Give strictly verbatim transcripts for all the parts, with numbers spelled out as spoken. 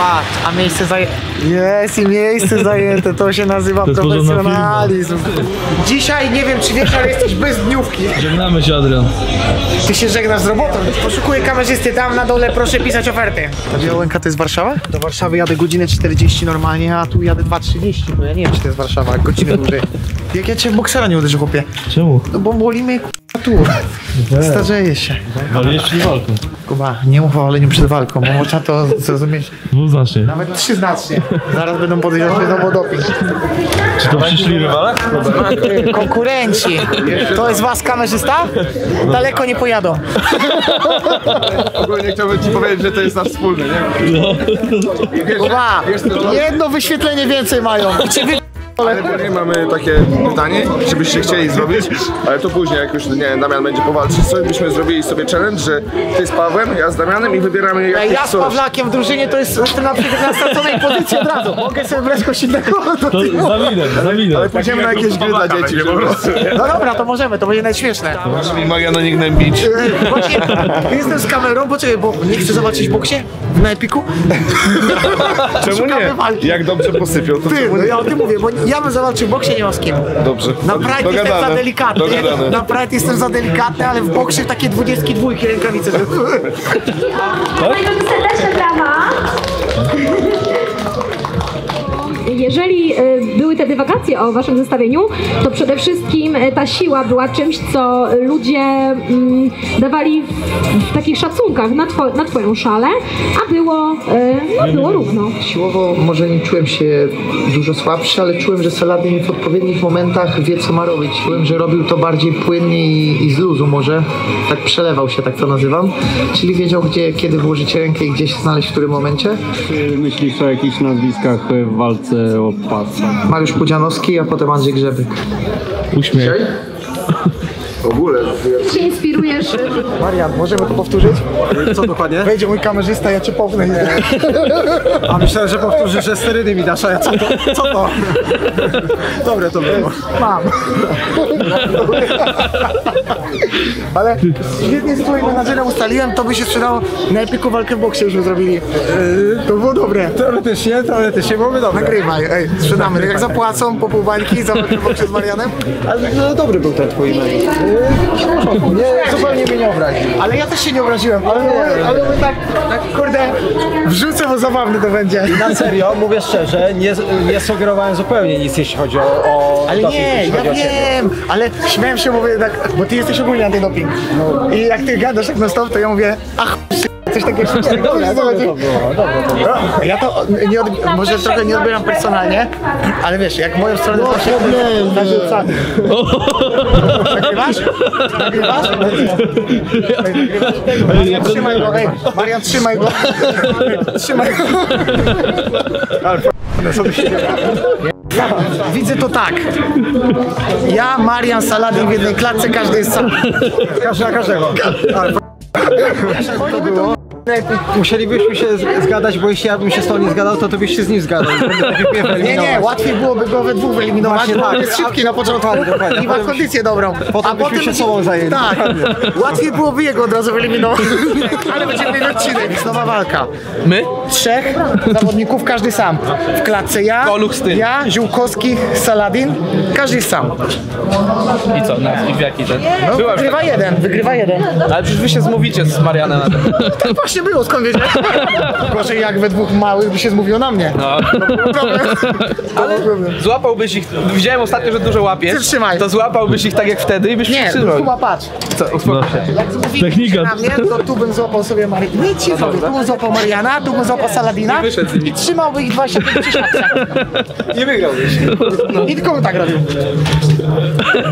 Patrz, a miejsce zajęte. Jest i miejsce zajęte, to się nazywa to profesjonalizm. Dzisiaj nie wiem, czy wiesz, ale jesteś bez dniówki. Żegnamy się, Adrian. Ty się żegnasz z robotą. Poszukuję kamerzysty tam na dole, proszę pisać oferty. Ta Białęka to jest Warszawa? Do Warszawy jadę godzinę czterdzieści normalnie, a tu jadę dwa trzydzieści. No ja nie wiem, czy to jest Warszawa, godzinę dłużej. Jak ja cię w boksera nie uderzę, chłopie. Czemu? No bo boli mnie tu. Starzeje się. Ale jeszcze nie walką. Kuba, nie mów o waleniu przed walką, bo można to zrozumieć. Dwuznacznie. Nawet trzyznacznie. Zaraz będą podejrzeć znowu doping. Czy to przyszli rywale? Konkurenci. To jest was kamerzysta? Daleko nie pojadą. Ogólnie chciałbym ci powiedzieć, że to jest nasz wspólny, nie? Kuba, jedno wyświetlenie więcej mają. Ale później mamy takie pytanie, czy byście chcieli zrobić, ale to później, jak już, nie wiem, Damian będzie powalczyć, coś byśmy zrobili sobie challenge, że ty z Pawłem, ja z Damianem i wybieramy jakieś Ja z Pawlakiem coś. W drużynie to jest na przykład na straconej pozycji od razu. Mogę sobie brać kogoś innego do tyłu. Za minę, za minę. Ale pójdziemy na jakieś gry dla dzieci. No dobra, to możemy, to będzie najśmieszne. Możesz mi Mariana nie gnębić. Właśnie, jestem z kamerą, poczekaj, bo nie chcę zobaczyć w boksie, na Epiku. Czemu nie? Walki. Jak dobrze posypią, to ty, no ja o tym mówię, bo nie. Ja bym zobaczył w boksie, nie ma z kim. Dobrze. Na Pride Dogadane. Jestem za delikatny. Dogadane. Na Pride jestem za delikatny, ale w boksie takie dwudziestki dwójki rękawice. Dlatego serdeczne brawa. Jeżeli były te dywagacje o waszym zestawieniu, to przede wszystkim ta siła była czymś, co ludzie dawali w takich szacunkach na, two, na twoją szalę, a było, no, było równo. Siłowo może nie czułem się dużo słabszy, ale czułem, że Saladin w odpowiednich momentach wie, co ma robić. Czułem, że robił to bardziej płynnie i, i z luzu może. Tak przelewał się, tak to nazywam. Czyli wiedział, gdzie, kiedy włożyć rękę i gdzie się znaleźć, w którym momencie. Czy myślisz o jakichś nazwiskach w walce? Mariusz Pudzianowski, a potem Andrzej Grzebyk. Uśmiech. W ogóle. Ty się inspirujesz. Marian, możemy to powtórzyć? Co dokładnie? Wejdzie mój kamerzysta, ja cię pownę. Nie. A myślałem, że powtórzysz, że sterydy mi dasz, a ja co to? Co to? Dobre to było. Mam. Ale świetnie z twojego menadżera ustaliłem, to by się sprzedało. Na Epiku walkę w boksie już by zrobili. To było dobre. Teoretycznie, teoretycznie byłoby dobre. Nagrywaj, ej, sprzedamy. Jak zapłacą po pół bańki za walkę w boksie z Marianem. Ale no, dobry był ten twój mail. Nie, zupełnie mnie nie obraził. Ale ja też się nie obraziłem, ale, ale, ale tak, tak, kurde, wrzucę, bo zabawny to będzie. Na serio, mówię szczerze, nie, nie sugerowałem zupełnie nic, jeśli chodzi o... o ale doping, nie, ja wiem, ale śmiałem się, mówię tak, bo ty jesteś ogólnie antydoping. No. I jak ty gadasz tak na stop, to ja mówię, ach, coś takiego. Dobrze, to było, dobrze to było. Ja to nie od... może trochę nie odbieram personalnie, ale wiesz, jak moją stronę to się narzucamy. Nagrywasz? Nagrywasz? Marian, trzymaj go, hej. Marian, trzymaj go. Trzymaj go. Co tu się dzieje? Ja widzę to tak. Ja, Marian, Saladin w jednej klatce, każdy jest sam. Każdy na każdego. To było. Musielibyśmy się zgadać, bo jeśli ja bym się z tą nie zgadał, to ty byś się z nim zgadał. Nie, nie, łatwiej byłoby go we dwóch wyeliminować. Właśnie, tak, jest szybki na początku i ma kondycję dobrą. Potem a byśmy potem się sobą zajęli. Tak, łatwiej byłoby jego od razu wyeliminować. Ale będziemy mieli odcinek. Nowa walka. My? Trzech zawodników, każdy sam. W klatce ja, ja, Ziółkowski, Saladin, każdy sam. I co? Na i w jaki ten? No, wygrywa jeden, wygrywa jeden. Ale przecież wy się zmówicie z Marianem na ten. Właśnie było, skąd wiedzieć? Gorzej jak we dwóch małych by się zmówiło na mnie. No. Ale złapałbyś ich, widziałem ostatnio, że dużo łapiesz. Trzymaj. To złapałbyś ich tak jak wtedy i byś nie, przytrzymał. Nie, patrz. Co, uspokój się. Jak zmówiliście na mnie, to tu bym złapał sobie Mariana. Nie ci sobie, tu bym złapał Mariana, tu bym złapał Saladina i trzymałby ich dwadzieścia pięć tysiąca. Nie wygrałbyś. No. I tylko bym tak robił.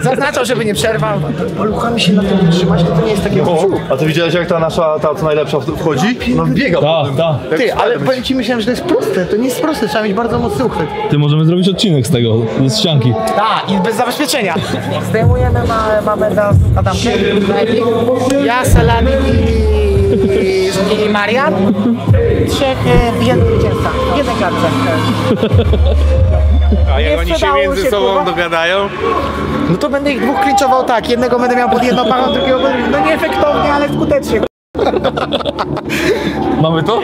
Zaznaczał, żeby nie przerwał. Poluchamy się na tym trzymać, to, to nie jest takie uczucie. A ty widziałeś, jak ta nasza, ta co najlepsza wchodzi? No biega ta, ta. Ty, ale powiem ci, myślałem, że to jest proste. To nie jest proste, trzeba mieć bardzo mocny uchwyt. Ty, możemy zrobić odcinek z tego, z ścianki. Tak, i bez zabezpieczenia. Zdejmujemy, ma, mamy do Adamkę. Ja, Saladin i, i Marian. Trzech w jednym dziewczynach, w jednej kartce. A jak oni się między się, sobą kurwa? Dogadają? No to będę ich dwóch klinczował tak. Jednego będę miał pod jedną parą, drugiego będę... No nieefektownie, ale skutecznie. Ha ha ha. Mamy to?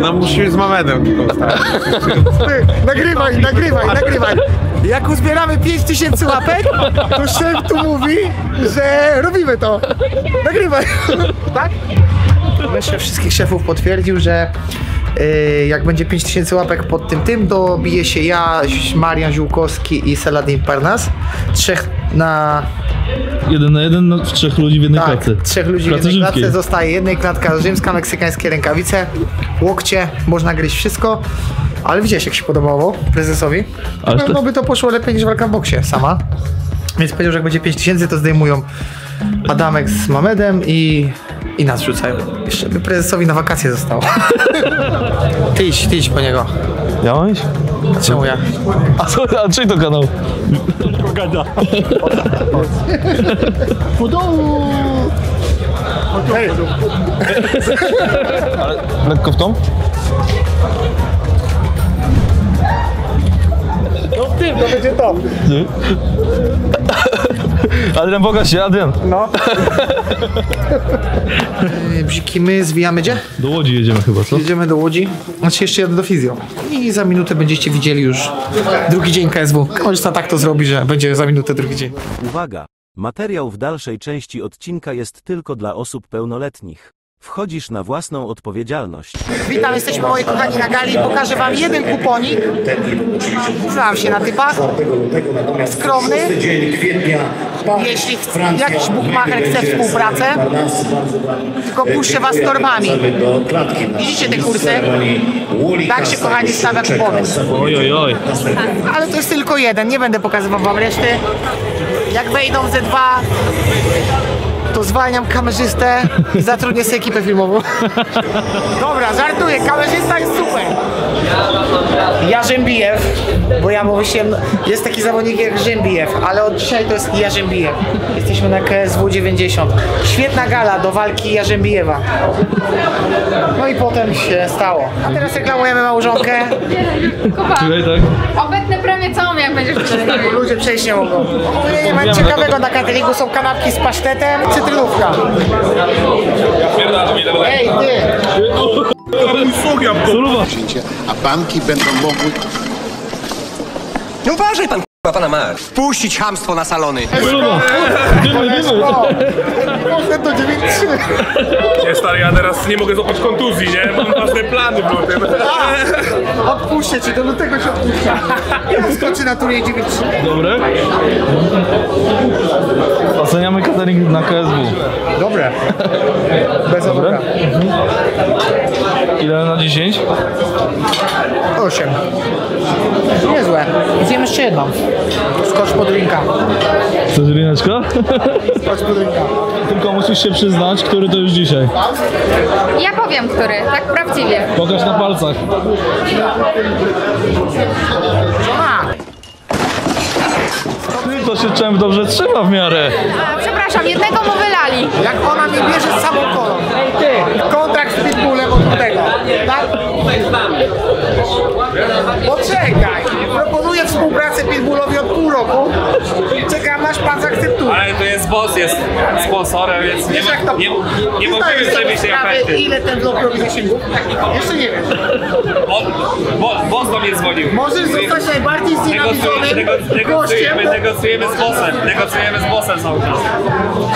No musimy z Mamedem tylko ustalić. Nagrywaj, nagrywaj, nagrywaj. Jak uzbieramy pięć tysięcy łapek, to szef tu mówi, że robimy to. Nagrywaj. Tak? Szef wszystkich szefów potwierdził, że yy, jak będzie pięć tysięcy łapek pod tym tym, to bije się ja, Marian Ziółkowski i Saladin Parnas. Trzech na... Jeden na jeden no, w trzech ludzi w jednej tak, klatce. trzech ludzi w jednej rzymskiej. klatce zostaje. Jednej klatka rzymska, meksykańskie rękawice, łokcie, można gryźć wszystko. Ale widziałeś, jak się podobało prezesowi? Na pewno te... by to poszło lepiej niż walka w boksie sama. Więc powiedział, że jak będzie pięć tysięcy, to zdejmują Adamek z Mamedem i, i nas rzucają. Jeszcze by prezesowi na wakacje zostało. Ty idź, ty idź po niego. Ja mam iść? Czemu ja? A co, a czyj to kanał? Gada. Po dołu! Ale lekko w tą? No w tym, to będzie to. Adrian, pokaż się, Adrian. No. Bziki, my zwijamy gdzie? Do Łodzi jedziemy chyba, co? Jedziemy do Łodzi, znaczy jeszcze jadę do fizjo. I za minutę będziecie widzieli już drugi dzień K S W. Kamerzysta tak to zrobi, że będzie za minutę drugi dzień. Uwaga! Materiał w dalszej części odcinka jest tylko dla osób pełnoletnich. Wchodzisz na własną odpowiedzialność. Witam, jesteśmy moi kochani na gali. Pokażę wam jeden kuponik. Znam się na typach. Skromny. Jeśli jakiś bukmacher chce współpracę, tylko puszczę was torbami. Widzicie te kursy? Tak się kochani stawia kupowiec. Ojojoj. Ale to jest tylko jeden. Nie będę pokazywał wam reszty. Jak wejdą ze dwa, to zwalniam kamerzystę i zatrudnię sobie ekipę filmową. Dobra, żartuję, kamerzysta jest super. Jarzymbijew, bo ja mówię się, jest taki zawodnik jak Jarzymbijew, ale od dzisiaj to jest Jarzymbijew. Jesteśmy na K S W dziewięćdziesiąt. Świetna gala do walki Jarzymbijewa. No i potem się stało. A teraz reklamujemy małżonkę. Czyli tak? Obetnę prawie całą, jak będziesz przejść. Ludzie przejść nie mogą. Ogólnie nie ma ciekawego na cateringu, są kanapki z pasztetem, cytrynówka. Ej, ty! A banki będą mogły... Nie uważaj pan k***a, pana masz. Wpuścić chamstwo na salony. Suluba! Nie stary, ja teraz nie mogę złapać kontuzji, nie? Mam ważne plany po tym. Odpuszczę cię, do lutego się odpuszczę. Ja skoczę na turniej dziewięć trzy. Dobre. Oceniamy catering na K S W. Dobre. Bez Dobre. Ile na dziesięć? osiem. Niezłe. Zjemy jeszcze jedną. Skocz po drinka. Co drineczka? Skocz po drinka. Tylko musisz się przyznać, który to już dzisiaj. Ja powiem, który. Tak prawdziwie. Pokaż na palcach. To się czem dobrze trzyma w miarę. A, przepraszam, jednego mu wylali. Jak ona mi bierze z samą kolą. Ej ty, kontrakt z PitBullem od tego. Tak? Poczekaj, proponuję współpracę PitBullowi od pół roku. Czekam, aż pan zaakceptuje. Ale to jest boss, jest sponsorem, więc wiesz, jak to nie, nie możemy zrobić tej efekty. Ile ten blok robi zasięgów? Jeszcze nie wiem. Bo, bo, boss do mnie dzwonił. Możesz zostać najbardziej znienawidzonym gościem. Negocjujemy z bossem, negocjujemy z bossem cały czas.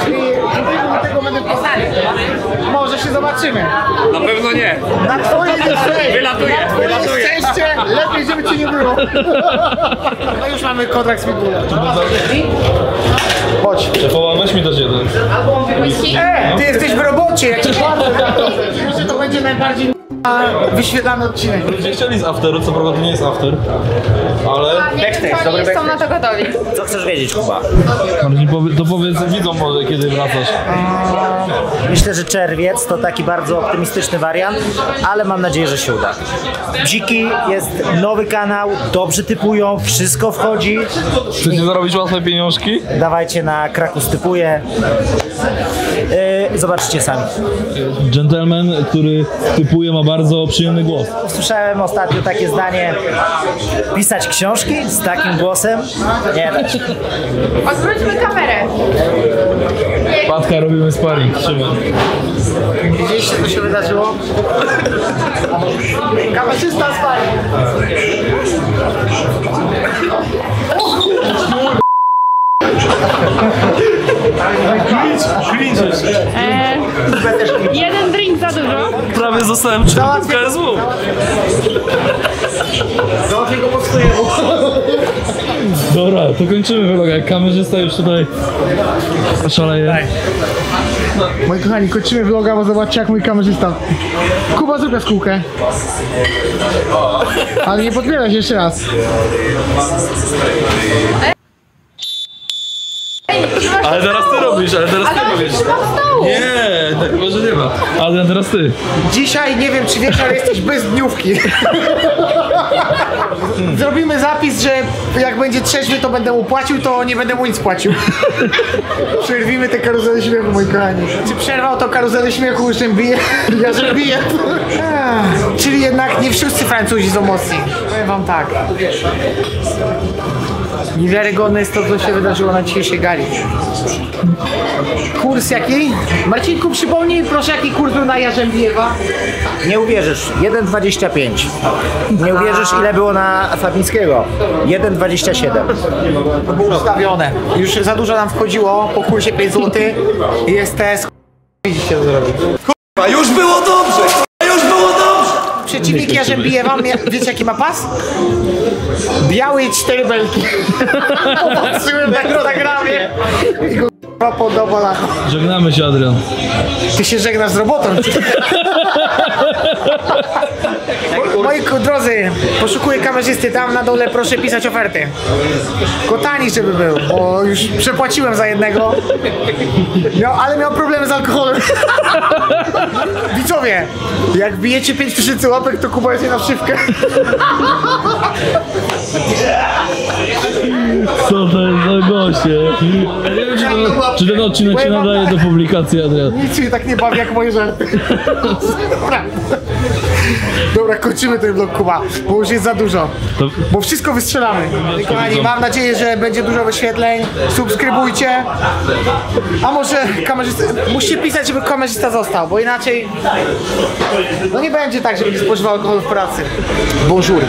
Czyli do tego będę poznali. Może się zobaczymy. Na pewno nie. Na twoje szczęście. Wylatuję, na twoje wylatuję. szczęście lepiej, żeby cię nie było. No już mamy kontrakt z Pitbullem. Chodź. Szefowa, weź mi też jeden. E, ty jesteś w robocie, ja cię patrzę na to. Myślę, to będzie najbardziej... A wyświetlany odcinek. Ludzie chcieli z afteru, co prawda to nie jest after, ale... Backstage, dobry backstage. Są na to gotowi. Co chcesz wiedzieć, Kuba? To powiedz, widzą może, kiedy wracasz. Myślę, że czerwiec to taki bardzo optymistyczny wariant, ale mam nadzieję, że się uda. Bziki, jest nowy kanał, dobrze typują, wszystko wchodzi. Chcecie zarobić łatwe pieniążki? Dawajcie na Krakus typuje. Yy, zobaczycie sami. Gentleman, który typuje, ma bardzo przyjemny głos. Słyszałem ostatnio takie zdanie: pisać książki z takim głosem? Nie da się. Odwróćmy kamerę. Patka, robimy sparring. Szymon. Widzieliście, co się wydarzyło? Kamerzysta sparring. Eee, jeden drink za dużo. Prawie zostałem człowiekiem K S W. Załatwię go po stojemu. Dobra, to kończymy vloga. Jak kamerzysta już tutaj szaleje. Moi kochani, kończymy vloga, bo zobaczcie, jak mój kamerzysta Kuba zrobił skółkę. Ale nie podbiera się jeszcze raz. Ale teraz ty robisz, ale teraz ale ty robisz. Nie, tak może nie ma. Adrian, teraz ty. Dzisiaj nie wiem, czy wiesz, ale jesteś bez dniówki. Zrobimy zapis, że jak będzie trzeźwy, to będę mu płacił, to nie będę mu nic płacił. Przerwimy te karuzele śmiechu, moi kochani. Czy przerwał to karuzelę śmiechu, już tym bije? Jarzymbijew. Czyli jednak nie wszyscy Francuzi są mocni. Powiem wam tak. Niewiarygodne jest to, co się wydarzyło na dzisiejszej gali. Kurs jaki? Marcinku, przypomnij proszę, jaki kurs był na Jarzymbijewa? Nie uwierzysz, jeden dwadzieścia pięć. Nie uwierzysz, ile było na Fabińskiego? jeden dwadzieścia siedem. To było ustawione. Już za dużo nam wchodziło, po kursie pięć złotych. Jest T S. Widzicie, co zrobić. Kurwa, już było dobrze! Przeciwnik Jarzymbijewa, wiecie jaki ma pas? Biały i cztery belki. Popatrzyłem na Instagramie i go podoba. Żegnamy się, Adrian. Ty się żegnasz z robotą. Moi drodzy, poszukuję kamerzysty, tam na dole proszę pisać oferty. Kotani, żeby był, bo już przepłaciłem za jednego, miał, ale miał problemy z alkoholem. Widzowie, jak bijecie pięć tysięcy łapek, to Kuba jest nie na szybkę. Co to jest za goście? Czy ten odcinek się nadaje do publikacji, Adrian? Nic się tak nie bawi jak moje żarty. Dobra. Dobra, kończymy ten vlog, Kuba, bo już jest za dużo. Bo wszystko wystrzelamy. Kochani, mam nadzieję, że będzie dużo wyświetleń. Subskrybujcie. A może kamerzysta... Musicie pisać, żeby kamerzysta został, bo inaczej... No nie będzie tak, żeby nie spożywał alkohol w pracy. Bonjour.